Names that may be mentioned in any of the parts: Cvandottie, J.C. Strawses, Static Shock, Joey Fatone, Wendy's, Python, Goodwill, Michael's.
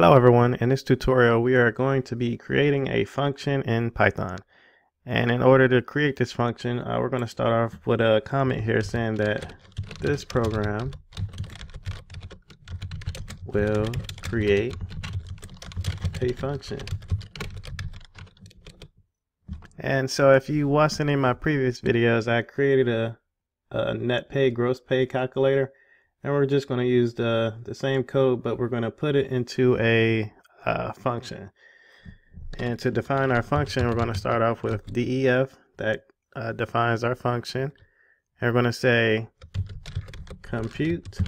Hello everyone, in this tutorial we are going to be creating a function in Python. And in order to create this function, we're going to start off with a comment here saying that this program will create a function. And so if you watched any of my previous videos, I created a net pay, gross pay calculator. And we're just going to use the same code, but we're going to put it into a function. And to define our function, we're going to start off with def that defines our function. And we're going to say compute.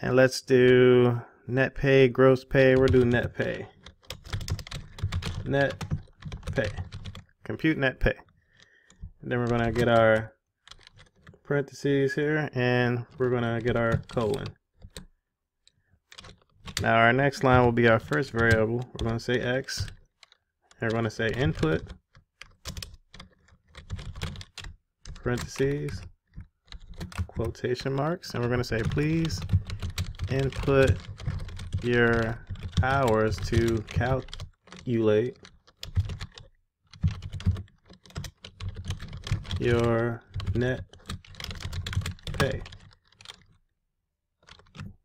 And let's do net pay, gross pay. We'll do net pay. Net pay. Compute net pay. And then we're going to get our parentheses here, and we're gonna get our colon. Now our next line will be our first variable. We're gonna say x, and we're gonna say input parentheses quotation marks, and we're gonna say please input your hours to calculate your net pay.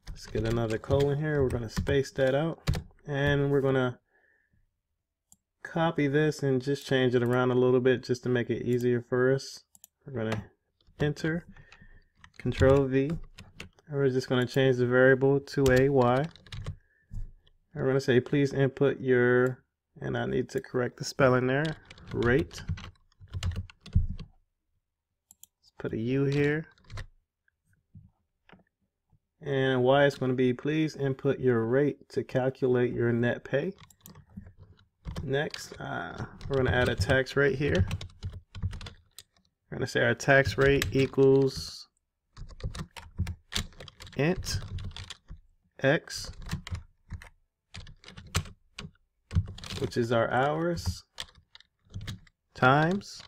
Let's get another colon here. We're going to space that out, and we're going to copy this and just change it around a little bit just to make it easier for us. We're going to enter, control V, and we're just going to change the variable to a y, and we're going to say please input your, and I need to correct the spelling there, rate. Let's put a u here. And y is going to be please input your rate to calculate your net pay. Next, we're going to add a tax rate here. We're going to say our tax rate equals int x, which is our hours, times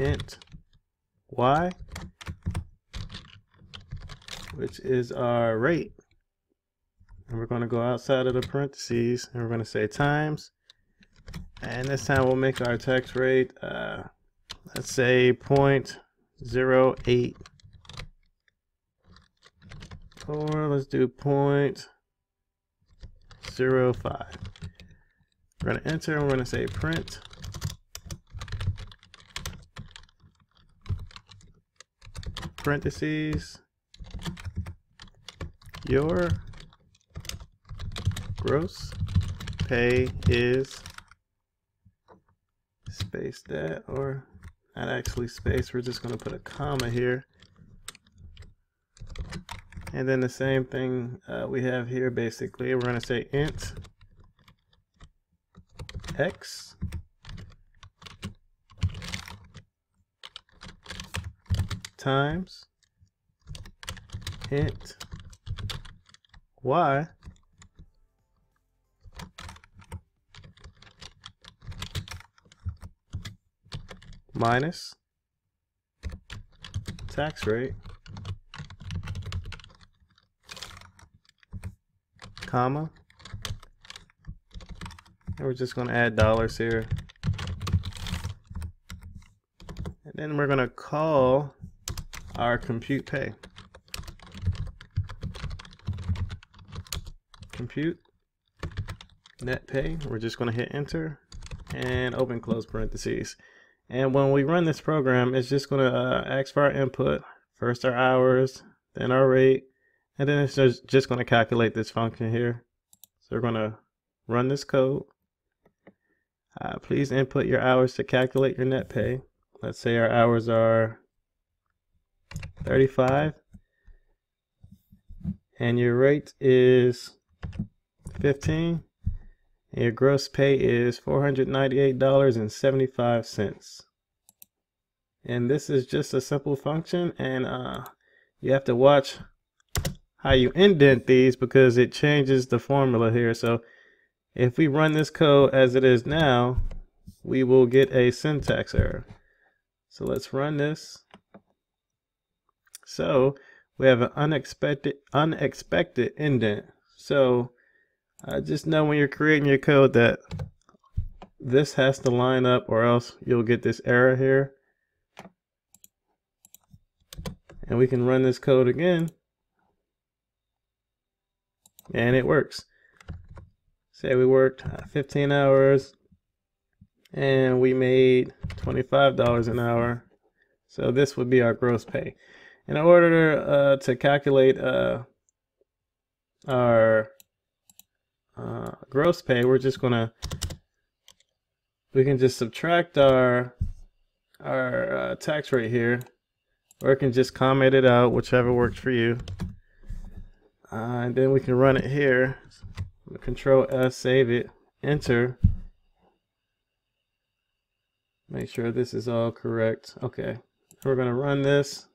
int y, which is our rate, and we're going to go outside of the parentheses, and we're going to say times, and this time we'll make our tax rate let's say 0.08, or let's do 0.05. We're going to enter, and we're going to say print parentheses your gross pay is, space that, or not actually space, we're just going to put a comma here, and then the same thing we have here basically, we're going to say int x, times int y, minus tax rate, comma, and we're just going to add dollars here, and then we're going to call our compute pay. Compute net pay, we're just going to hit enter and open close parentheses, and when we run this program it's just going to ask for our input, first our hours, then our rate, and then it's just going to calculate this function here. So we're going to run this code, please input your hours to calculate your net pay. Let's say our hours are 35 and your rate is 15, and your gross pay is $498.75. And this is just a simple function, and you have to watch how you indent these because it changes the formula here. So if we run this code as it is now, we will get a syntax error. So let's run this. So we have an unexpected indent. So just know when you're creating your code that this has to line up, or else you'll get this error here. And we can run this code again, and it works. Say we worked 15 hours and we made $25 an hour. So this would be our gross pay. In order to calculate our gross pay, we're just gonna, we can just subtract our tax rate here, or you can just comment it out, whichever works for you. And then we can run it here. Control S, save it, enter. Make sure this is all correct. Okay, we're gonna run this.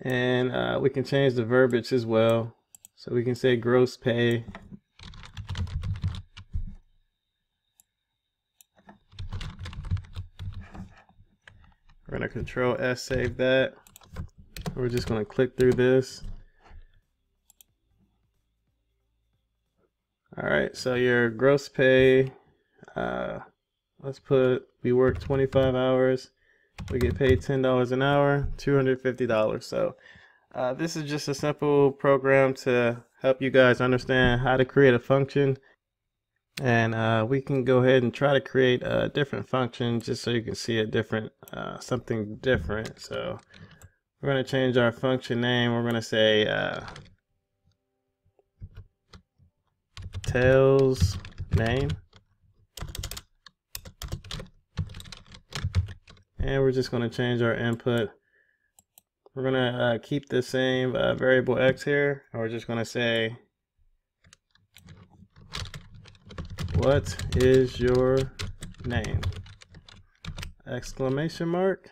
And we can change the verbiage as well. So we can say gross pay . We're going to Control S, save that. We're just going to click through this. Alright, so your gross pay, let's put, we work 25 hours, we get paid $10 an hour, $250. So this is just a simple program to help you guys understand how to create a function. And we can go ahead and try to create a different function just so you can see a different, something different. So we're going to change our function name. We're going to say tails name. And we're just going to change our input. We're going to keep the same variable x here. And we're just going to say, what is your name? Exclamation mark.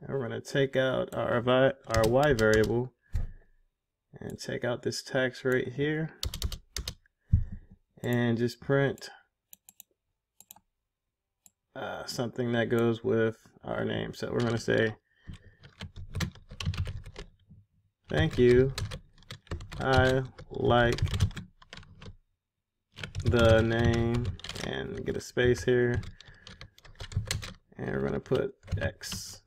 And we're going to take out our y variable and take out this tax rate here and just print something that goes with our name. So we're going to say, thank you, I like the name, and get a space here, and we're going to put X,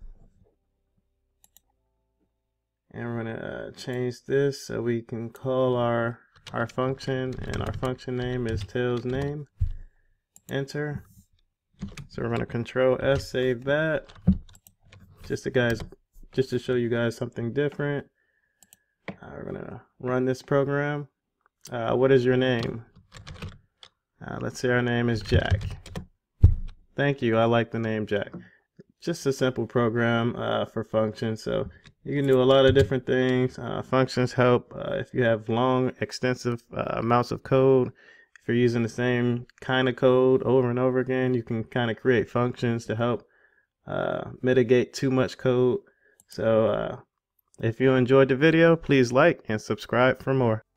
and we're going to change this so we can call our function, and our function name is tails name. Enter. So we're going to Control S, save that, just to show you guys something different. We're going to run this program. What is your name? Let's say our name is Jack. Thank you, I like the name Jack. Just a simple program for functions. So you can do a lot of different things. Functions help if you have long, extensive amounts of code. If you're using the same kind of code over and over again, you can kind of create functions to help mitigate too much code. So if you enjoyed the video, please like and subscribe for more.